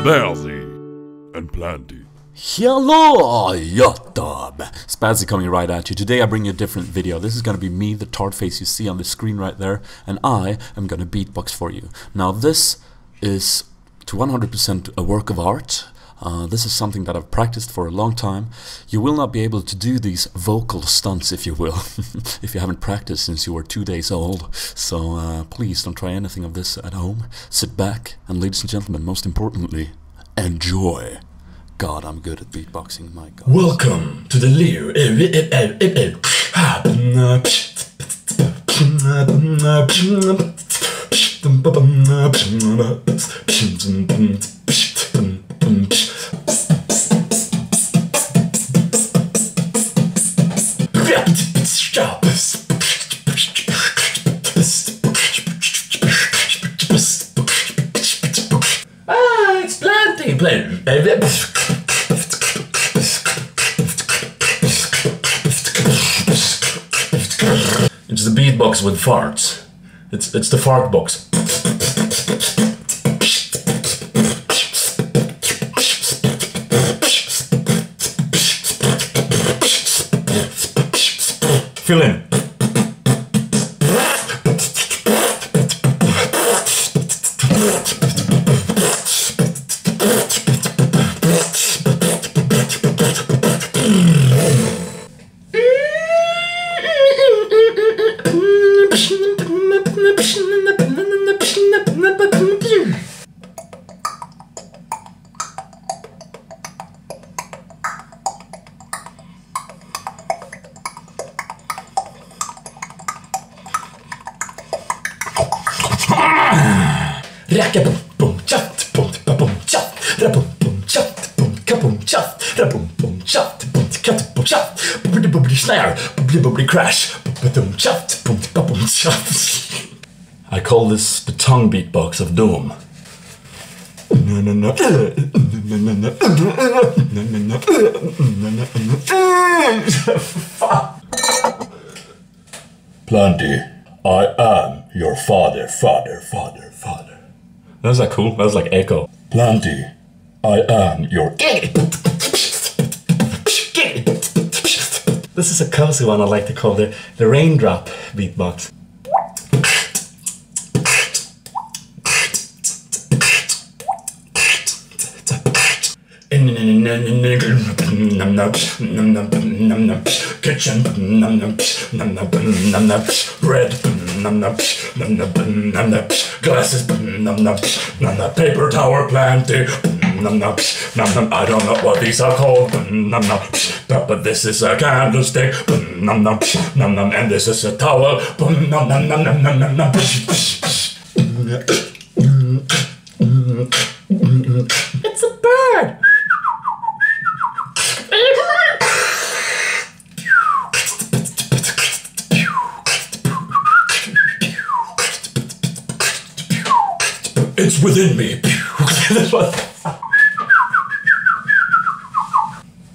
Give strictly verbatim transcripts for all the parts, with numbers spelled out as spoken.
Spazzy and Plantie. Hello, YouTube! Spazzy coming right at you. Today I bring you a different video. This is gonna be me, the tart face you see on the screen right there, and I am gonna beatbox for you. Now this is to one hundred percent a work of art. Uh, this is something that I've practiced for a long time. You will not be able to do these vocal stunts, if you will, if you haven't practiced since you were two days old. So uh, please don't try anything of this at home. Sit back and, ladies and gentlemen, most importantly, enjoy. God, I'm good at beatboxing, my God. Welcome to the Lear. Ah, it's Plantie playing. It's the beatbox with farts. It's it's the fart box. Fill in. Boom chat, boom boom chat, boom boom chat, boom boom chat, boom boom chat, boom chat, boom chat, boom boom snare, boom boom crash, boom chat, boom boom chat. I call this the tongue beatbox of doom. No no no no no Plantie, I am your father, father, father, father. That was like cool. That was like echo. Plantie, I am your. This is a cozy one I like to call the the raindrop beatbox. Kitchen bread glasses paper tower Plantie. I don't know what these are called, but this is a candlestick and this is a towel. It's a bird. It's within me.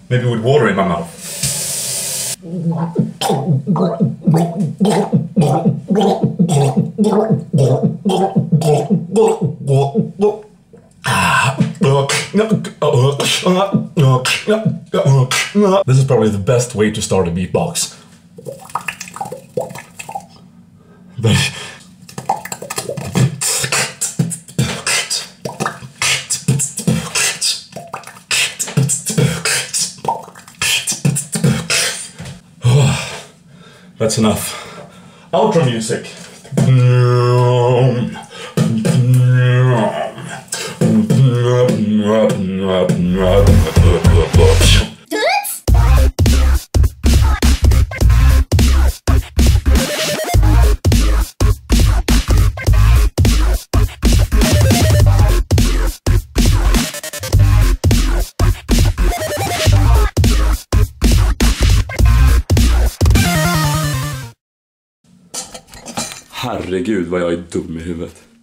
Maybe with water in my mouth. This is probably the best way to start a beatbox. That's enough. Outro music. Herregud vad jag är dum i huvudet.